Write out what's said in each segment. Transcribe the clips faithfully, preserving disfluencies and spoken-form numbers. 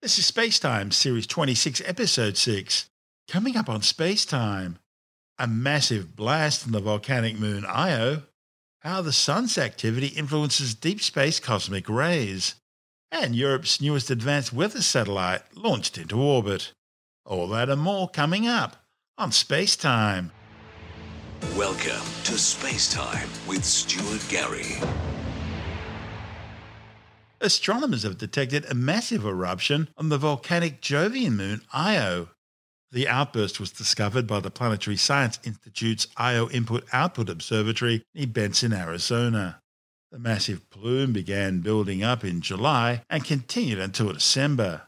This is SpaceTime, Series twenty-six, Episode six. Coming up on SpaceTime, a massive blast from the volcanic moon Io, how the sun's activity influences deep space cosmic rays, and Europe's newest advanced weather satellite launched into orbit. All that and more coming up on SpaceTime. Welcome to SpaceTime with Stuart Gary. Astronomers have detected a massive eruption on the volcanic Jovian moon Io. The outburst was discovered by the Planetary Science Institute's Io Input Output Observatory near Benson, Arizona. The massive plume began building up in July and continued until December.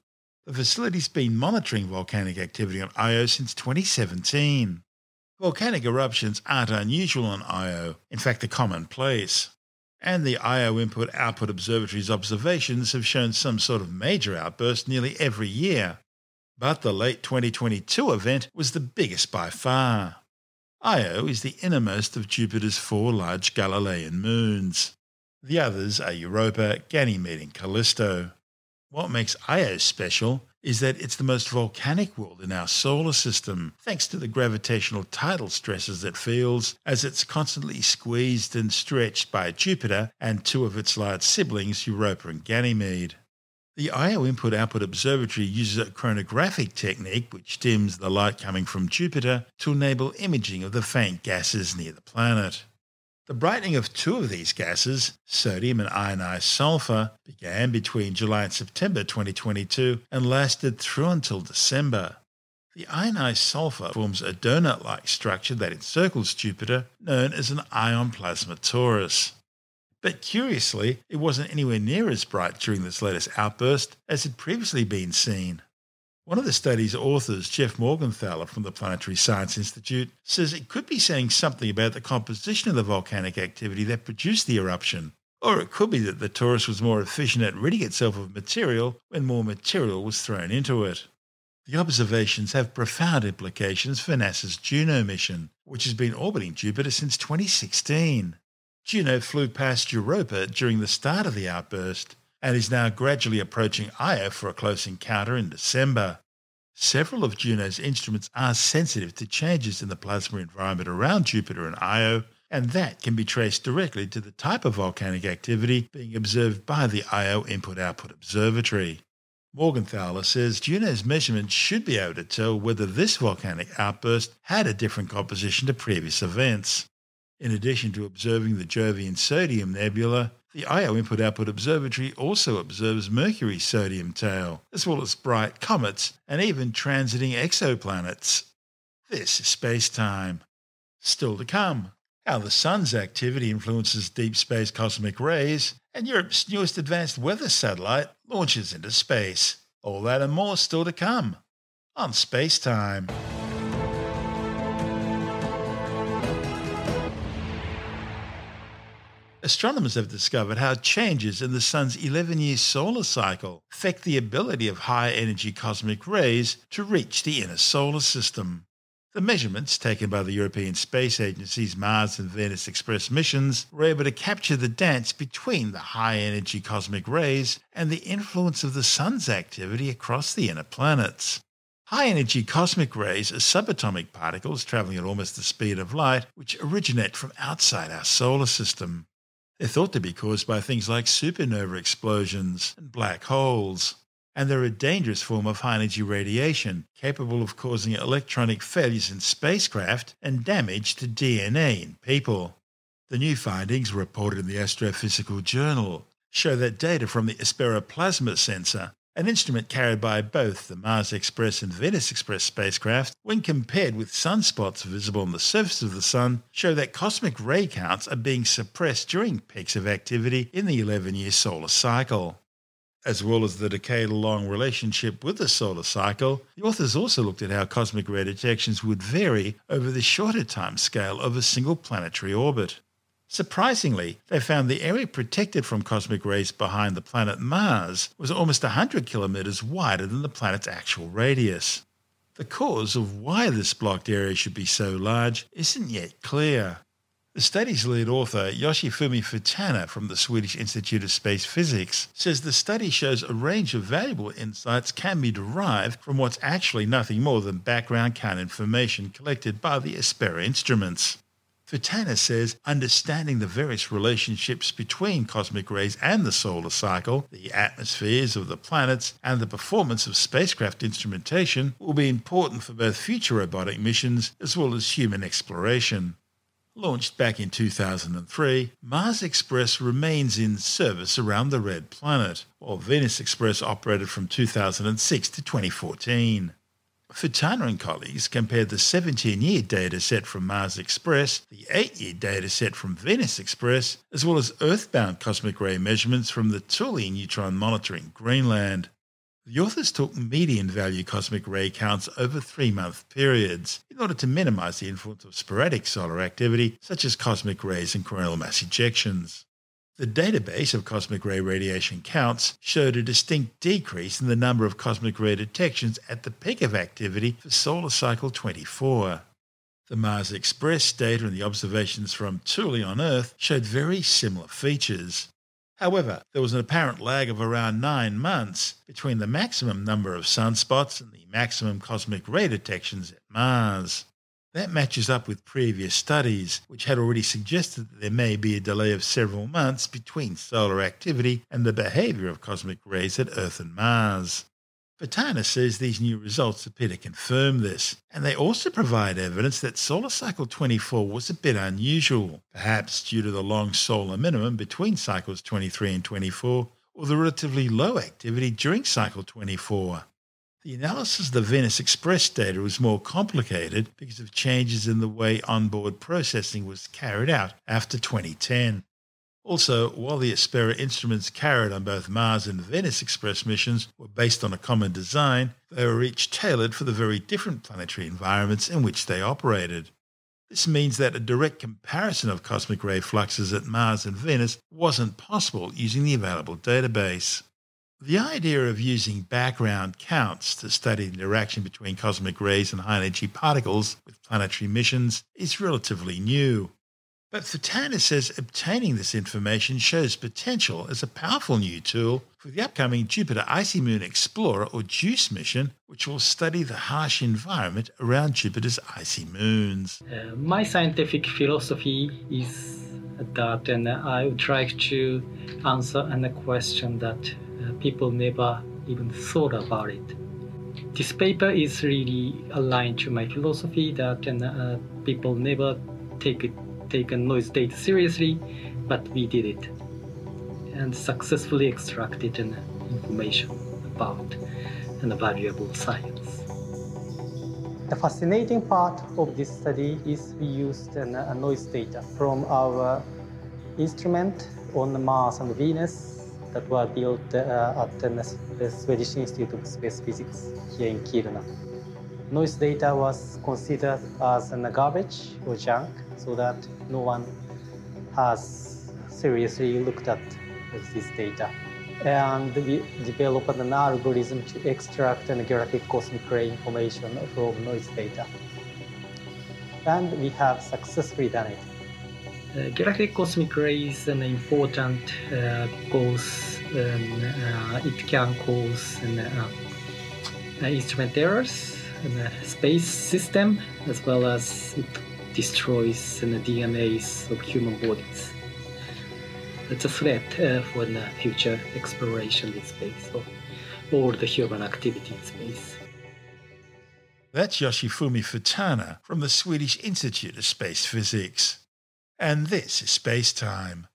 The facility's been monitoring volcanic activity on Io since twenty seventeen. Volcanic eruptions aren't unusual on Io, in fact they're commonplace. And the Io Input Output Observatory's observations have shown some sort of major outburst nearly every year. But the late twenty twenty-two event was the biggest by far. Io is the innermost of Jupiter's four large Galilean moons. The others are Europa, Ganymede and Callisto. What makes Io special is that it's the most volcanic world in our solar system, thanks to the gravitational tidal stresses it feels as it's constantly squeezed and stretched by Jupiter and two of its large siblings, Europa and Ganymede. The Io Input Output Observatory uses a chronographic technique which dims the light coming from Jupiter to enable imaging of the faint gases near the planet. The brightening of two of these gases, sodium and ionized sulfur, began between July and September twenty twenty-two and lasted through until December. The ionized sulfur forms a donut-like structure that encircles Jupiter, known as an ion plasma torus. But curiously, it wasn't anywhere near as bright during this latest outburst as had previously been seen. One of the study's authors, Jeff Morgenthaler from the Planetary Science Institute, says it could be saying something about the composition of the volcanic activity that produced the eruption, or it could be that the torus was more efficient at ridding itself of material when more material was thrown into it. The observations have profound implications for NASA's Juno mission, which has been orbiting Jupiter since twenty sixteen. Juno flew past Europa during the start of the outburst, and is now gradually approaching Io for a close encounter in December. Several of Juno's instruments are sensitive to changes in the plasma environment around Jupiter and Io, and that can be traced directly to the type of volcanic activity being observed by the Io Input Output Observatory. Morgenthaler says Juno's measurements should be able to tell whether this volcanic outburst had a different composition to previous events. In addition to observing the Jovian Sodium Nebula, the Io Input Output Observatory also observes Mercury's sodium tail, as well as bright comets and even transiting exoplanets. This is SpaceTime. Still to come, how the sun's activity influences deep space cosmic rays, and Europe's newest advanced weather satellite launches into space. All that and more still to come on SpaceTime. Astronomers have discovered how changes in the sun's eleven-year solar cycle affect the ability of high-energy cosmic rays to reach the inner solar system. The measurements taken by the European Space Agency's Mars and Venus Express missions were able to capture the dance between the high-energy cosmic rays and the influence of the sun's activity across the inner planets. High-energy cosmic rays are subatomic particles travelling at almost the speed of light, which originate from outside our solar system. They're thought to be caused by things like supernova explosions and black holes, and they're a dangerous form of high-energy radiation, capable of causing electronic failures in spacecraft and damage to D N A in people. The new findings, reported in the Astrophysical Journal, show that data from the Aspera plasma sensor, an instrument carried by both the Mars Express and Venus Express spacecraft, when compared with sunspots visible on the surface of the Sun, show that cosmic ray counts are being suppressed during peaks of activity in the eleven-year solar cycle. As well as the decade-long relationship with the solar cycle, the authors also looked at how cosmic ray detections would vary over the shorter time scale of a single planetary orbit. Surprisingly, they found the area protected from cosmic rays behind the planet Mars was almost one hundred kilometres wider than the planet's actual radius. The cause of why this blocked area should be so large isn't yet clear. The study's lead author, Yoshifumi Futaana from the Swedish Institute of Space Physics, says the study shows a range of valuable insights can be derived from what's actually nothing more than background count information collected by the Aspera instruments. Futaana says understanding the various relationships between cosmic rays and the solar cycle, the atmospheres of the planets, and the performance of spacecraft instrumentation will be important for both future robotic missions as well as human exploration. Launched back in two thousand three, Mars Express remains in service around the red planet, while Venus Express operated from two thousand six to twenty fourteen. Futaana and colleagues compared the seventeen-year data set from Mars Express, the eight-year data set from Venus Express, as well as Earthbound cosmic ray measurements from the Thule Neutron Monitor in Greenland. The authors took median value cosmic ray counts over three-month periods in order to minimise the influence of sporadic solar activity such as cosmic rays and coronal mass ejections. The database of cosmic ray radiation counts showed a distinct decrease in the number of cosmic ray detections at the peak of activity for solar cycle twenty-four. The Mars Express data and the observations from Thule on Earth showed very similar features. However, there was an apparent lag of around nine months between the maximum number of sunspots and the maximum cosmic ray detections at Mars. That matches up with previous studies, which had already suggested that there may be a delay of several months between solar activity and the behaviour of cosmic rays at Earth and Mars. Futaana says these new results appear to confirm this, and they also provide evidence that solar cycle twenty-four was a bit unusual, perhaps due to the long solar minimum between cycles twenty-three and twenty-four, or the relatively low activity during cycle twenty-four. The analysis of the Venus Express data was more complicated because of changes in the way onboard processing was carried out after twenty ten. Also, while the Aspera instruments carried on both Mars and Venus Express missions were based on a common design, they were each tailored for the very different planetary environments in which they operated. This means that a direct comparison of cosmic ray fluxes at Mars and Venus wasn't possible using the available database. The idea of using background counts to study the interaction between cosmic rays and high-energy particles with planetary missions is relatively new. But Futaana says obtaining this information shows potential as a powerful new tool for the upcoming Jupiter Icy Moon Explorer or JUICE mission, which will study the harsh environment around Jupiter's icy moons. Uh, my scientific philosophy is that, and I would like to answer a question that uh, people never even thought about it. This paper is really aligned to my philosophy that and, uh, people never take it taken noise data seriously, but we did it and successfully extracted an information about an valuable science. The fascinating part of this study is we used an, a noise data from our instrument on Mars and Venus that were built uh, at the Swedish Institute of Space Physics here in Kiruna. Noise data was considered as an garbage or junk, so that no one has seriously looked at this data. And we developed an algorithm to extract and graphic cosmic ray information from noise data. And we have successfully done it. Uh, galactic cosmic ray is an important uh, cause. And, uh, it can cause an, uh, uh, instrument errors in the space system, as well as it destroys the D N As of human bodies. It's a threat uh, for the future exploration in space, or, or the human activity in space. That's Yoshifumi Futaana from the Swedish Institute of Space Physics. And this is Space Time.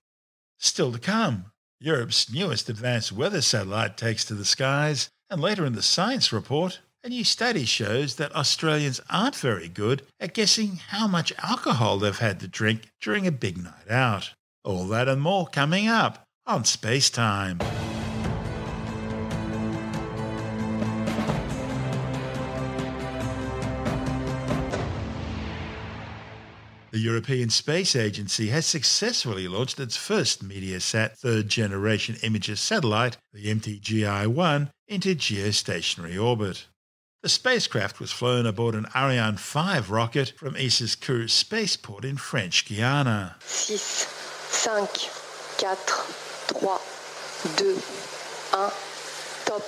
Still to come, Europe's newest advanced weather satellite takes to the skies, and later in the science report, a new study shows that Australians aren't very good at guessing how much alcohol they've had to drink during a big night out. All that and more coming up on Space Time. The European Space Agency has successfully launched its first Meteosat third-generation imager satellite, the M T G I one, into geostationary orbit. The spacecraft was flown aboard an Ariane five rocket from E S A's Kourou spaceport in French Guiana. Six, five, four, three, two, one, top.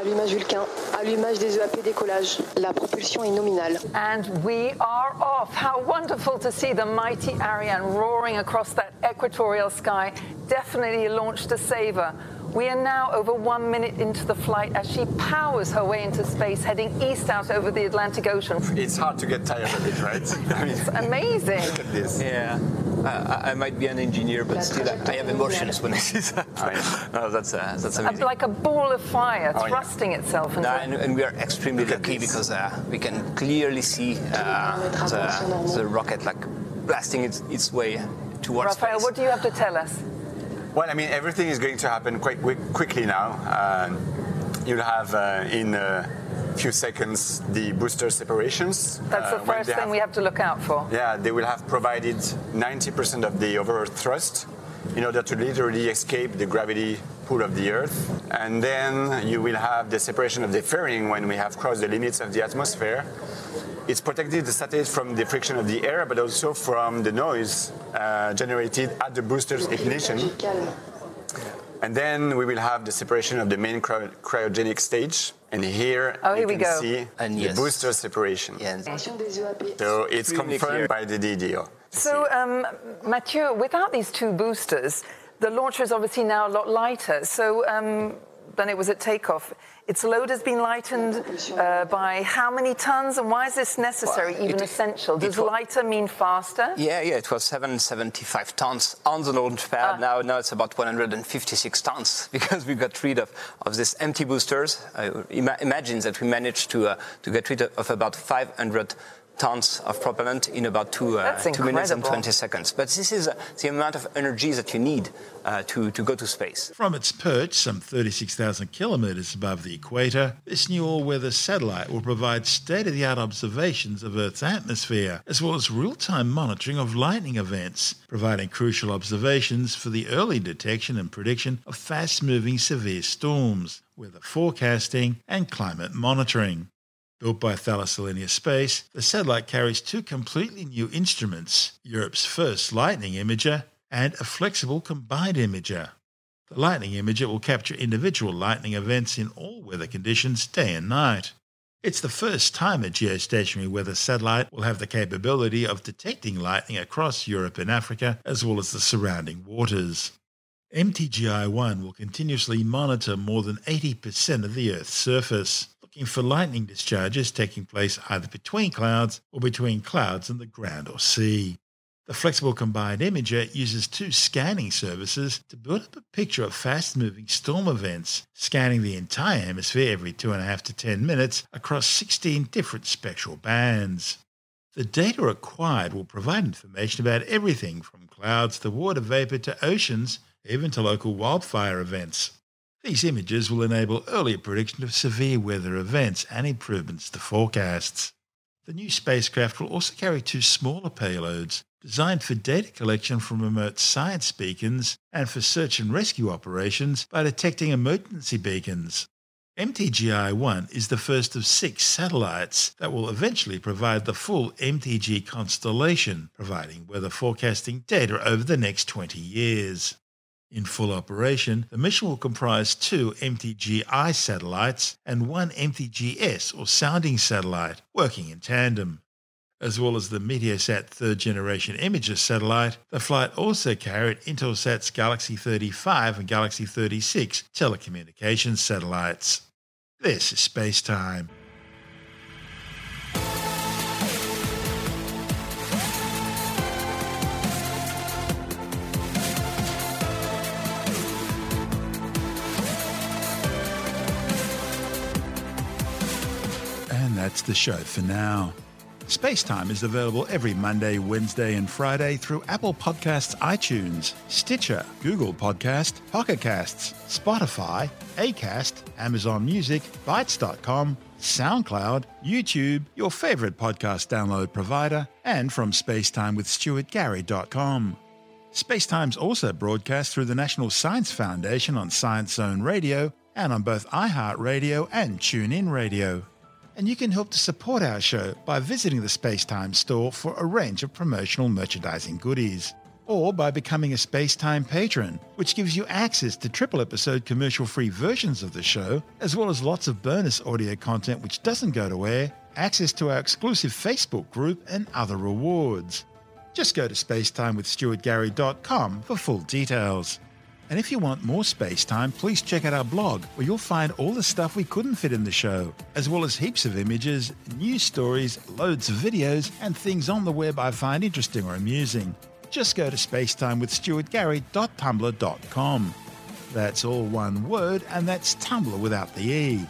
Allumage Vulcain, allumage des E A P décollage. La propulsion est nominale. And we are off. How wonderful to see the mighty Ariane roaring across that equatorial sky. Definitely launched a saver. We are now over one minute into the flight as she powers her way into space, heading east out over the Atlantic Ocean. It's hard to get tired of it, right? I mean, it's amazing. Look at this. Yeah. Uh, I might be an engineer, but still, I have emotions when I see that. Oh, yeah. No, that's uh, that's amazing. Like a ball of fire thrusting oh, yeah. itself. No, and, and we are extremely lucky because uh, we can clearly see uh, the, the rocket like blasting its, its way towards Raphael, space. What do you have to tell us? Well, I mean, everything is going to happen quite quick, quickly now. Uh, you'll have uh, in. Uh, few seconds the booster separations. That's the uh, first thing have, we have to look out for. Yeah, they will have provided ninety percent of the overall thrust in order to literally escape the gravity pull of the Earth. And then you will have the separation of the fairing when we have crossed the limits of the atmosphere. It's protected the satellite from the friction of the air, but also from the noise uh, generated at the booster's ignition. And then we will have the separation of the main cry cryogenic stage. And here oh, you here can we go. see and the yes. booster separation. Yes. So it's really confirmed clear. by the D D O. So, um, Mathieu, without these two boosters, the launcher is obviously now a lot lighter so um, than it was at takeoff. Its load has been lightened uh, by how many tons, and why is this necessary, well, even it, essential? Does lighter mean faster? Yeah, yeah, it was seven hundred seventy-five tons on the launch pad. Ah. Now, now it's about one hundred fifty-six tons because we got rid of, of these empty boosters. I ima imagine that we managed to, uh, to get rid of about five hundred tons of propellant in about two, uh, two minutes and twenty seconds. But this is uh, the amount of energy that you need uh, to, to go to space. From its perch, some thirty-six thousand kilometres above the equator, this new all-weather satellite will provide state-of-the-art observations of Earth's atmosphere, as well as real-time monitoring of lightning events, providing crucial observations for the early detection and prediction of fast-moving severe storms, weather forecasting and climate monitoring. Built by Thales Alenia Space, the satellite carries two completely new instruments, Europe's first lightning imager and a flexible combined imager. The lightning imager will capture individual lightning events in all weather conditions, day and night. It's the first time a geostationary weather satellite will have the capability of detecting lightning across Europe and Africa, as well as the surrounding waters. M T G I one will continuously monitor more than eighty percent of the Earth's surface, looking for lightning discharges taking place either between clouds or between clouds and the ground or sea. The flexible combined imager uses two scanning services to build up a picture of fast-moving storm events, scanning the entire hemisphere every two and a half to ten minutes across sixteen different spectral bands. The data acquired will provide information about everything from clouds to water vapour to oceans, even to local wildfire events. These images will enable earlier prediction of severe weather events and improvements to forecasts. The new spacecraft will also carry two smaller payloads, designed for data collection from remote science beacons and for search and rescue operations by detecting emergency beacons. M T G I one is the first of six satellites that will eventually provide the full M T G constellation, providing weather forecasting data over the next twenty years. In full operation, the mission will comprise two M T G I satellites and one M T G S or sounding satellite, working in tandem. As well as the Meteosat third-generation imager satellite, the flight also carried Intelsat's Galaxy thirty-five and Galaxy thirty-six telecommunications satellites. This is SpaceTime. That's the show for now. SpaceTime is available every Monday, Wednesday and Friday through Apple Podcasts, iTunes, Stitcher, Google Podcast, Pocket Casts, Spotify, Acast, Amazon Music, Bytes dot com, SoundCloud, YouTube, your favourite podcast download provider, and from Spacetime with Stuart Gary dot com. SpaceTime's also broadcast through the National Science Foundation on Science Zone Radio and on both iHeartRadio and TuneIn Radio. And you can help to support our show by visiting the SpaceTime store for a range of promotional merchandising goodies, or by becoming a SpaceTime patron, which gives you access to triple-episode commercial-free versions of the show, as well as lots of bonus audio content which doesn't go to air, access to our exclusive Facebook group, and other rewards. Just go to space time with stuart gary dot com for full details. And if you want more Space Time, please check out our blog, where you'll find all the stuff we couldn't fit in the show, as well as heaps of images, news stories, loads of videos, and things on the web I find interesting or amusing. Just go to space time with stuart gary dot tumblr dot com. That's all one word, and that's Tumblr without the E.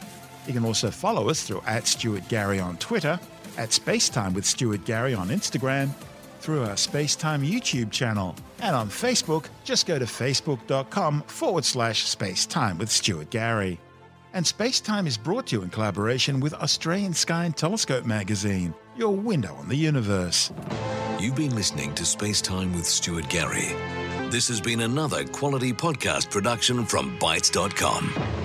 You can also follow us through at Stuart Gary on Twitter, at Spacetime with Stuart Gary on Instagram, through our Spacetime YouTube channel. And on Facebook, just go to facebook.com forward slash Spacetime with Stuart Gary. And Spacetime is brought to you in collaboration with Australian Sky and Telescope magazine, your window on the universe. You've been listening to Spacetime with Stuart Gary. This has been another quality podcast production from bytes dot com.